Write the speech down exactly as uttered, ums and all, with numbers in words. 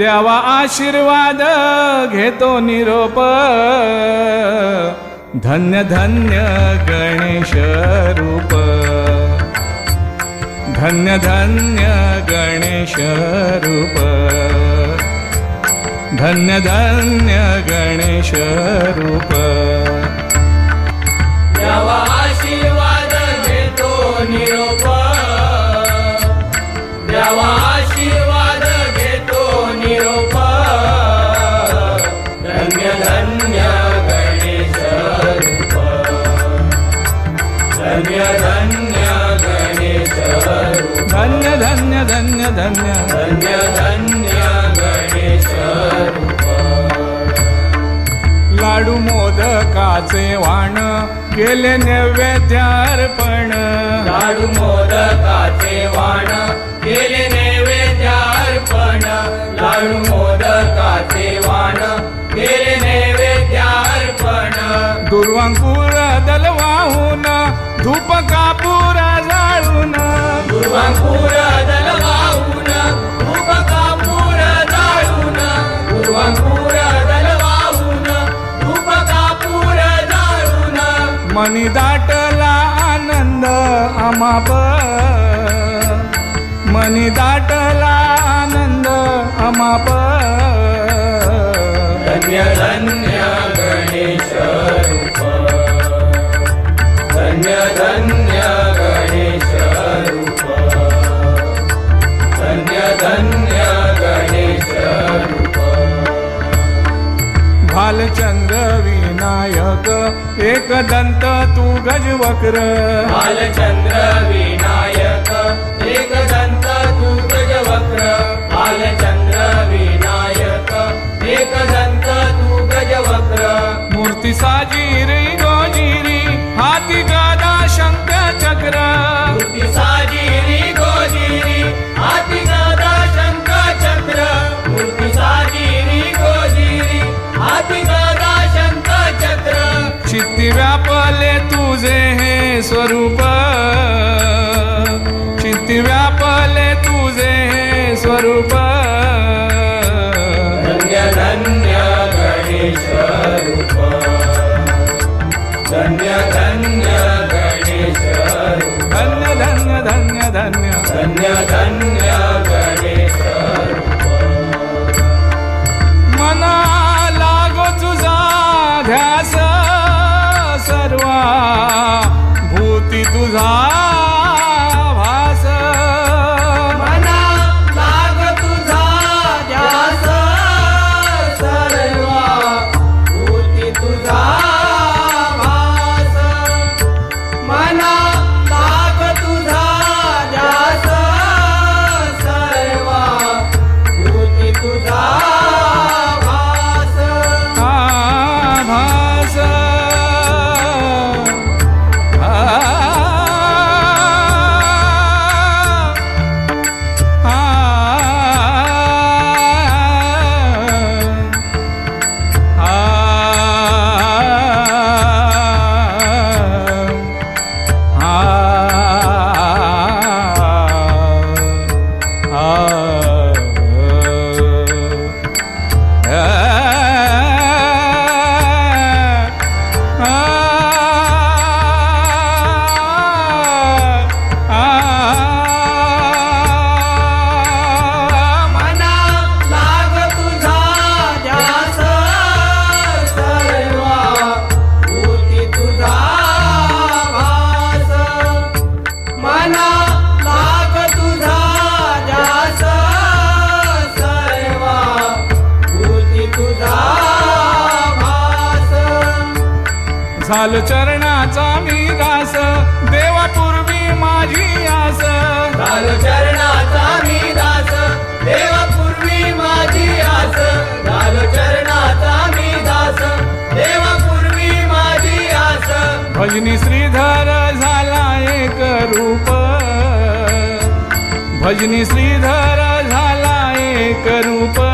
देवा आशीर्वाद घेतो निरोप, धन्य धन्य गणेश रूप, धन्य धन्य गणेश रूप, धन्य धन्य गणेश रूप, देवा आशीर्वाद घेतो निरोप, देवा आशीर्वाद घेतो निरोप, धन्य धन्य गणेश रूप, धन्य धन्य गणेश रूप, धन्य धन्य धन्य धन्य धन्य धन्य गणेश रूप। लाडू मोदकाचे वाण केले नैवेद्य अर्पण, लाडू मोदकाचे वाण केले नैवेद्य अर्पण, लाडू मोदकाचे वाण केले नैवेद्य अर्पण, दुर्वांकूर दल वाहून धूप कापूर जाळून, दुर्वांकूर दल वाहून धूप कापूर जाळून, दुर्वांकूर दल वाहून धूप कापूर जाळून, मनी दाटला आनंद आमाप, मनी दाटला आनंद अमाप, धन्य धन्य गणेश रूप, धन्य धन्य गणेश रूप, धन्य धन्य गणेश रूप। भालचंद्र विनायक एक दंत तू गजवक्र, भालचंद्र विनायक एक दंत तू गजवक्र, भालचंद्र विनायक एक दंत तू गजवक्र, मूर्ति साजीरी गोजीरी हाथी गदा शंख चक्र, मूर्ति साजीरी गोजीरी हाथी गदा शंख चक्र, मूर्ति साजीरी गोजीरी हाथी गदा शंख चक्र, चित्ती व्यापले तुझे हे स्वरूप, व्यापले तुझे स्वरूप, धन्य धन्य गणेश रूप, धन्य धन्य गणेश रूप, धन्य धन्य धन्य धन्य धन्य धन्य गणेश रूप। मना लागो तुझा ध्यास सर्वा भूती तुझा झालो चरणाचा मी दास देवापूर्वी माझी आस, झालो चरणाचा मी दास देवापूर्वी माझी आस, झालो चरणाचा मी दास देवापूर्वी माझी आस, भजनी श्रीधर झाला एक रूप, भजनी श्रीधर झाला एक रूप,